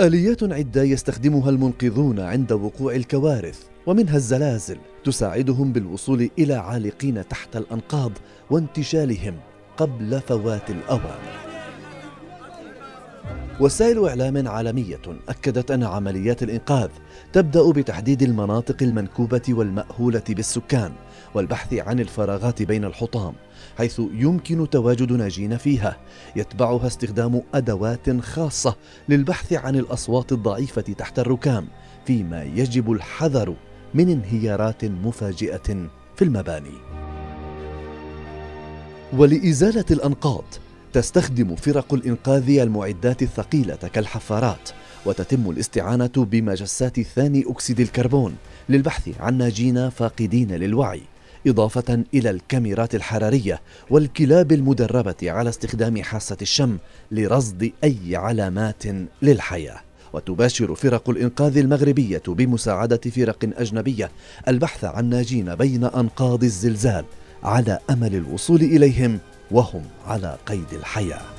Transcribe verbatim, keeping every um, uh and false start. آليات عدة يستخدمها المنقذون عند وقوع الكوارث ومنها الزلازل تساعدهم بالوصول إلى عالقين تحت الأنقاض وانتشالهم قبل فوات الأوان. وسائل إعلام عالمية أكدت أن عمليات الإنقاذ تبدأ بتحديد المناطق المنكوبة والمأهولة بالسكان والبحث عن الفراغات بين الحطام حيث يمكن تواجد ناجين فيها، يتبعها استخدام أدوات خاصة للبحث عن الأصوات الضعيفة تحت الركام، فيما يجب الحذر من انهيارات مفاجئة في المباني. ولإزالة الأنقاض تستخدم فرق الإنقاذ المعدات الثقيلة كالحفارات، وتتم الاستعانة بمجسات ثاني أكسيد الكربون للبحث عن ناجين فاقدين للوعي، إضافة إلى الكاميرات الحرارية والكلاب المدربة على استخدام حاسة الشم لرصد أي علامات للحياة. وتباشر فرق الإنقاذ المغربية بمساعدة فرق أجنبية البحث عن ناجين بين أنقاض الزلزال على أمل الوصول إليهم وهم على قيد الحياة.